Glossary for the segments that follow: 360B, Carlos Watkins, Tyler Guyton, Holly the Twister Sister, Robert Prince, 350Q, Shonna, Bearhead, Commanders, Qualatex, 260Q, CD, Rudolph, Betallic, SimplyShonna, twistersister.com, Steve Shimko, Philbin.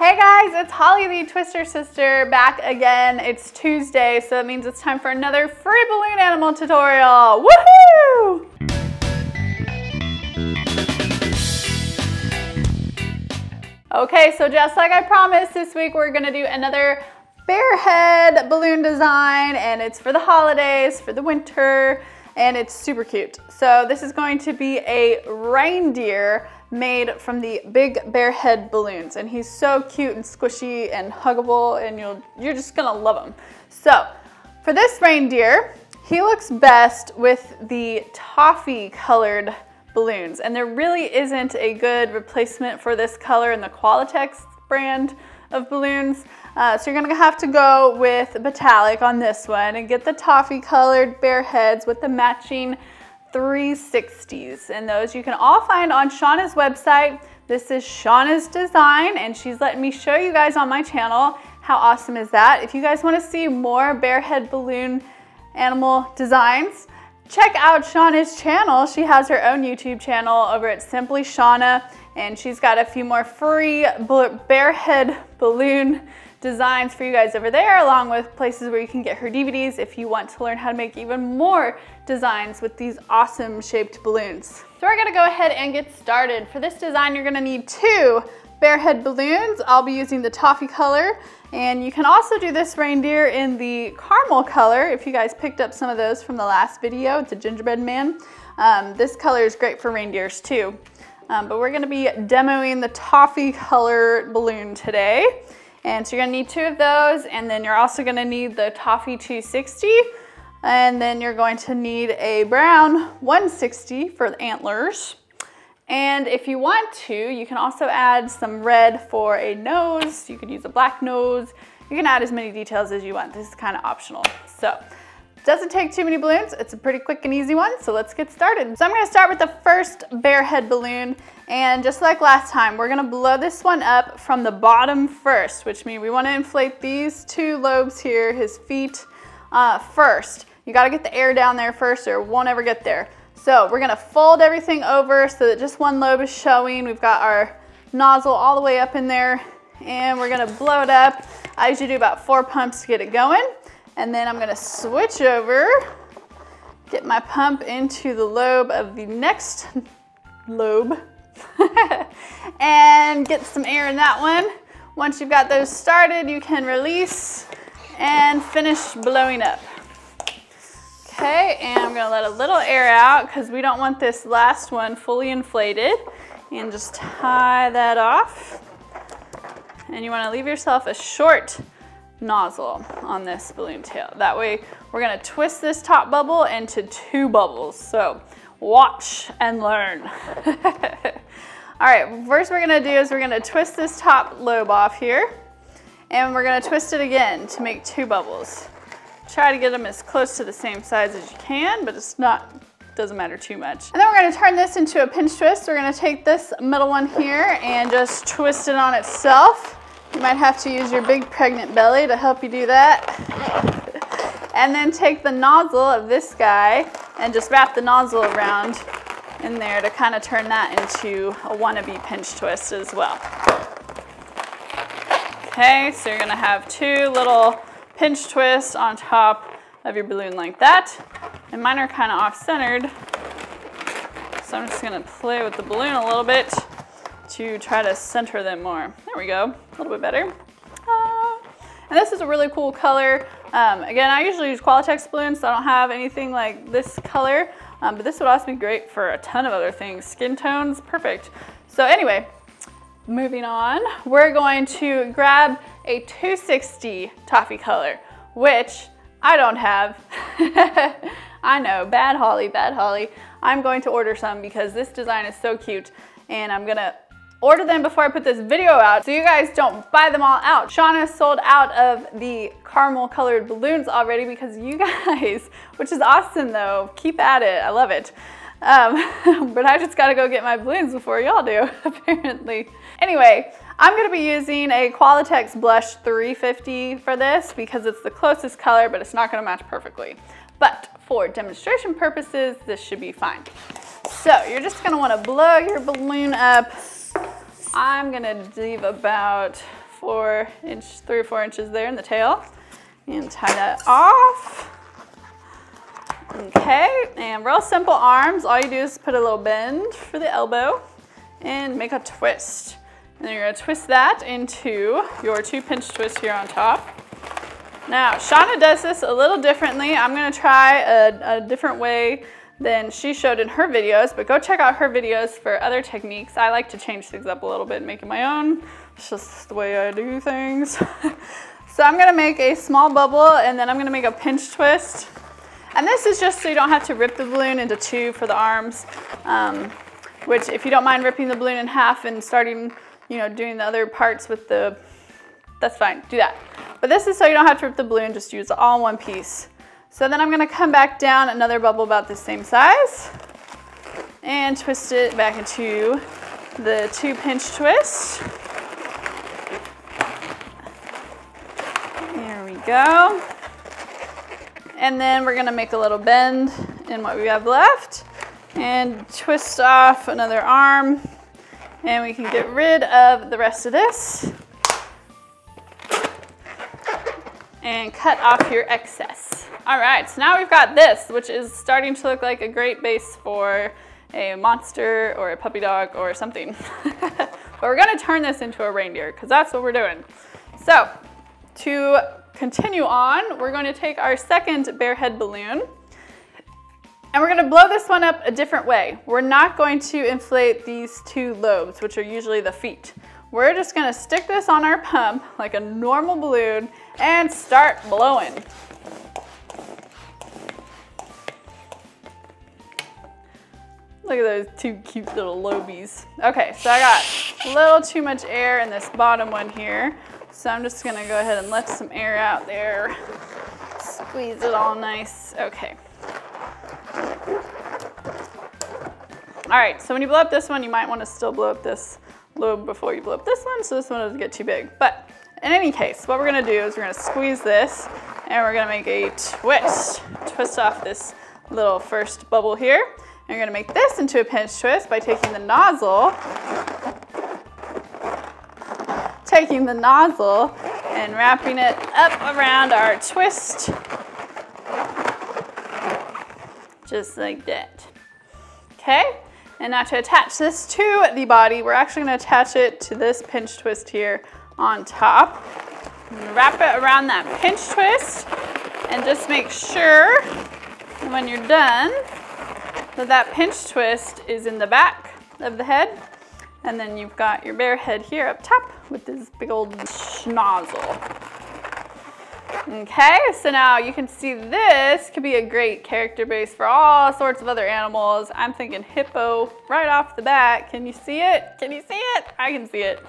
Hey guys, it's Holly the Twister Sister back again. It's Tuesday, so that means it's time for another free balloon animal tutorial. Woohoo! Okay, so just like I promised, this week we're gonna do another bearhead balloon design, and it's for the holidays, for the winter, and it's super cute. So this is going to be a reindeer made from the Big Bearhead Balloons, and he's so cute and squishy and huggable, and you're just gonna love him. So for this reindeer, he looks best with the toffee colored balloons, and there really isn't a good replacement for this color in the Qualatex brand of balloons. So you're gonna have to go with Betallic on this one and get the toffee colored bear heads with the matching 360s, and those you can all find on Shonna's website. This is Shonna's design, and she's letting me show you guys on my channel. How awesome is that? If you guys want to see more bearhead balloon animal designs, check out Shonna's channel. She has her own YouTube channel over at SimplyShonna, and she's got a few more free bearhead balloon designs for you guys over there, along with places where you can get her DVDs if you want to learn how to make even more designs with these awesome shaped balloons. So we're gonna go ahead and get started. For this design, you're gonna need two bearhead balloons. I'll be using the toffee color, and you can also do this reindeer in the caramel color if you guys picked up some of those from the last video. It's a gingerbread man. This color is great for reindeers too. But we're gonna be demoing the toffee color balloon today. And so you're gonna need two of those, and then you're also gonna need the toffee 260, and then you're going to need a brown 160 for the antlers. And if you want to, you can also add some red for a nose. You could use a black nose. You can add as many details as you want. This is kind of optional. So it doesn't take too many balloons. It's a pretty quick and easy one. So let's get started. So I'm gonna start with the first bearhead balloon. And just like last time, we're gonna blow this one up from the bottom first, which means we wanna inflate these two lobes here, his feet first. You gotta get the air down there first or it won't ever get there. So we're gonna fold everything over so that just one lobe is showing. We've got our nozzle all the way up in there, and we're gonna blow it up. I usually do about 4 pumps to get it going. And then I'm gonna switch over, get my pump into the lobe of the next lobe and get some air in that one. Once you've got those started, you can release and finish blowing up. Okay, and I'm gonna let a little air out because we don't want this last one fully inflated, and just tie that off. And you wanna leave yourself a short nozzle on this balloon tail. That way we're gonna twist this top bubble into 2 bubbles. So watch and learn. All right, first we're gonna do is we're gonna twist this top lobe off here, and we're gonna twist it again to make 2 bubbles. Try to get them as close to the same size as you can, but it's not, doesn't matter too much. And then we're gonna turn this into a pinch twist. We're gonna take this middle one here and just twist it on itself. You might have to use your big pregnant belly to help you do that. And then take the nozzle of this guy and just wrap the nozzle around in there to kind of turn that into a wannabe pinch twist as well. Okay, so you're gonna have 2 little pinch twist on top of your balloon like that. And mine are kind of off-centered, so I'm just gonna play with the balloon a little bit to try to center them more. There we go, a little bit better. And this is a really cool color. Again, I usually use Qualatex balloons, so I don't have anything like this color, but this would also be great for a ton of other things. Skin tones, perfect. So anyway, moving on, we're going to grab a 260 toffee color, which I don't have. I know, bad Holly, bad Holly. I'm going to order some because this design is so cute, and I'm gonna order them before I put this video out so you guys don't buy them all out. Shauna sold out of the caramel colored balloons already because you guys, which is awesome though, keep at it, I love it. But I just gotta go get my balloons before y'all do, apparently. Anyway, I'm gonna be using a Qualatex blush 350 for this because it's the closest color, but it's not gonna match perfectly. But for demonstration purposes, this should be fine. So you're just gonna wanna blow your balloon up. I'm gonna leave about 3 or 4 inches there in the tail. And tie that off. Okay, and real simple arms. All you do is put a little bend for the elbow and make a twist. And then you're gonna twist that into your 2-pinch twist here on top. Now, Shauna does this a little differently. I'm gonna try a different way than she showed in her videos, but go check out her videos for other techniques. I like to change things up a little bit and make it my own. It's just the way I do things. So I'm gonna make a small bubble and then I'm gonna make a pinch twist. And this is just so you don't have to rip the balloon into 2 for the arms, which if you don't mind ripping the balloon in half and starting, you know, doing the other parts with the, that's fine, do that. But this is so you don't have to rip the balloon, just use it all in one piece. So then I'm gonna come back down another bubble about the same size and twist it back into the 2-pinch twist. There we go. And then we're gonna make a little bend in what we have left and twist off another arm, and we can get rid of the rest of this and cut off your excess. All right, so now we've got this, which is starting to look like a great base for a monster or a puppy dog or something. But we're gonna turn this into a reindeer because that's what we're doing. So to continue on, we're going to take our second bear head balloon and we're going to blow this one up a different way. We're not going to inflate these 2 lobes, which are usually the feet. We're just going to stick this on our pump like a normal balloon and start blowing. Look at those 2 cute little lobies. Okay, so I got a little too much air in this bottom one here. So I'm just gonna go ahead and let some air out there. Squeeze it all nice. Okay. All right, so when you blow up this one, you might wanna still blow up this lobe before you blow up this one, so this one doesn't get too big. But in any case, what we're gonna do is we're gonna squeeze this and we're gonna make a twist. Twist off this little first bubble here. And you're gonna make this into a pinch twist by taking the nozzle and wrapping it up around our twist. Just like that. Okay, and now to attach this to the body, we're actually gonna attach it to this pinch twist here on top. And wrap it around that pinch twist and just make sure when you're done that that pinch twist is in the back of the head. And then you've got your bear head here up top with this big old schnozzle. Okay, so now you can see this could be a great character base for all sorts of other animals. I'm thinking hippo right off the bat. Can you see it? Can you see it? I can see it.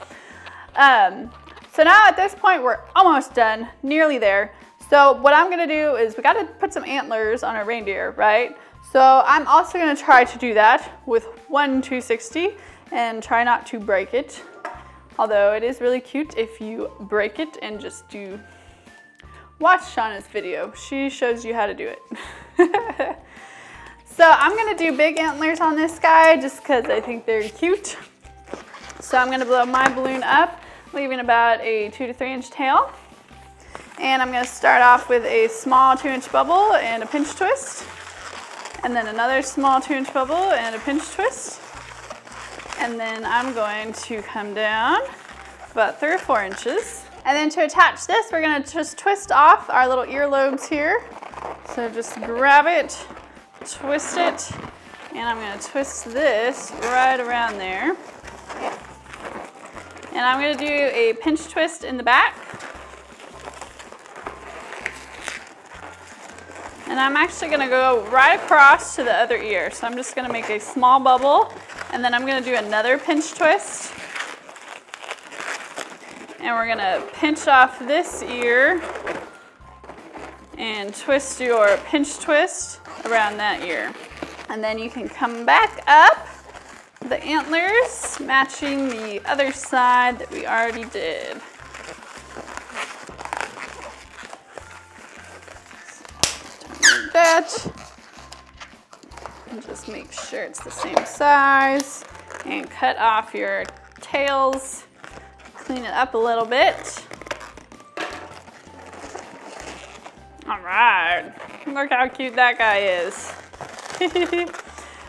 So now at this point, we're almost done, nearly there. So what I'm gonna do is we gotta put some antlers on a reindeer, right? So I'm also gonna try to do that with 1 260. And try not to break it. Although it is really cute if you break it, and just do watch Shauna's video. She shows you how to do it. So I'm gonna do big antlers on this guy just cause I think they're cute. So I'm gonna blow my balloon up, leaving about a 2 to 3 inch tail. And I'm gonna start off with a small 2-inch bubble and a pinch twist. And then another small 2-inch bubble and a pinch twist. And then I'm going to come down about 3 or 4 inches. And then to attach this, we're gonna just twist off our little earlobes here. So just grab it, twist it, and I'm gonna twist this right around there. And I'm gonna do a pinch twist in the back. And I'm actually gonna go right across to the other ear. So I'm just gonna make a small bubble. And then I'm gonna do another pinch twist. And we're gonna pinch off this ear and twist your pinch twist around that ear. And then you can come back up the antlers, matching the other side that we already did. Like that. And just make sure it's the same size and cut off your tails clean it up a little bit. All right, look how cute that guy is.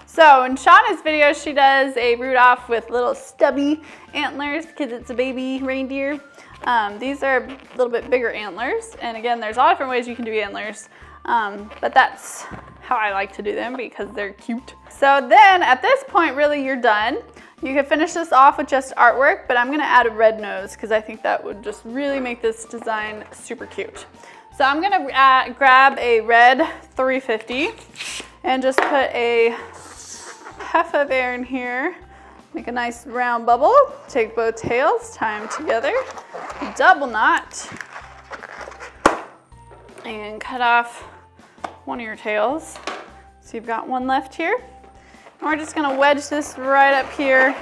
So in Shauna's video, she does a Rudolph with little stubby antlers because it's a baby reindeer. These are a little bit bigger antlers. And again, there's a lot of different ways you can do antlers, but that's how I like to do them because they're cute. So then at this point, really you're done. You can finish this off with just artwork, but I'm gonna add a red nose because I think that would just really make this design super cute. So I'm gonna grab a red 350 and just put a puff of air in here. Make a nice round bubble. Take both tails, tie them together, double knot, and cut off one of your tails. So you've got one left here. And we're just gonna wedge this right up here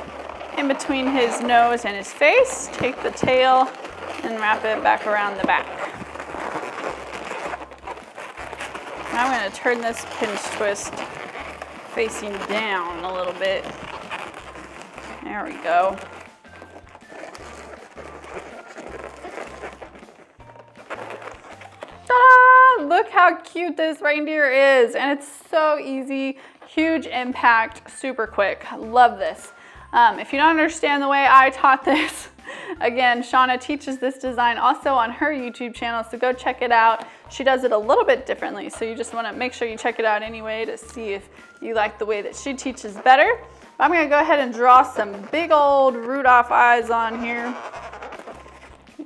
in between his nose and his face. Take the tail and wrap it back around the back. I'm going to turn this pinch twist facing down a little bit. There we go. Ta-da! Look how cute this reindeer is, and it's so easy, huge impact, super quick. I love this. If you don't understand the way I taught this, again, Shauna teaches this design also on her YouTube channel, so go check it out. She does it a little bit differently, so you just want to make sure you check it out anyway to see if you like the way that she teaches better. I'm going to go ahead and draw some big old Rudolph eyes on here.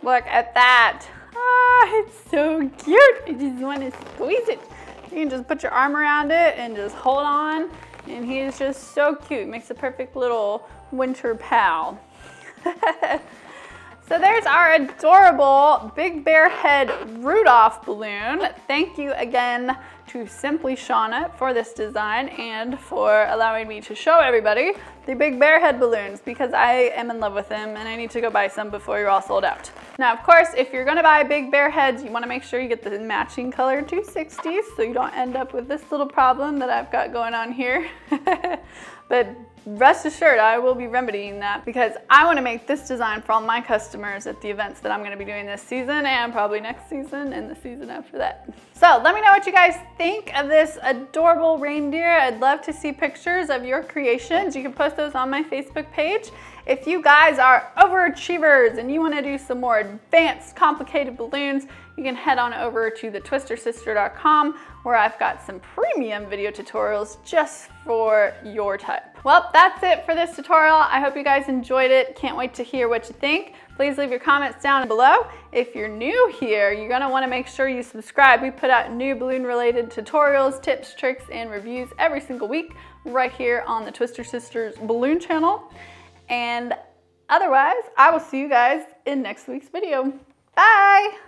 Look at that. Ah, it's so cute. You just want to squeeze it. You can just put your arm around it and just hold on, and he is just so cute. Makes a perfect little winter pal. So there's our adorable Big Bearhead Rudolph balloon. Thank you again to Simply Shauna for this design and for allowing me to show everybody the Big Bearhead balloons because I am in love with them and I need to go buy some before you're all sold out. Now, of course, if you're gonna buy Big Bearheads, you wanna make sure you get the matching color 260s so you don't end up with this little problem that I've got going on here. But rest assured, I will be remedying that because I want to make this design for all my customers at the events that I'm going to be doing this season and probably next season and the season after that. So let me know what you guys think of this adorable reindeer. I'd love to see pictures of your creations. You can post those on my Facebook page. If you guys are overachievers and you want to do some more advanced, complicated balloons, you can head on over to the twistersister.com where I've got some premium video tutorials just for your type. Well, that's it for this tutorial. I hope you guys enjoyed it. Can't wait to hear what you think. Please leave your comments down below. If you're new here, you're gonna wanna make sure you subscribe. We put out new balloon-related tutorials, tips, tricks, and reviews every single week right here on the Twister Sisters Balloon channel. And otherwise, I will see you guys in next week's video. Bye!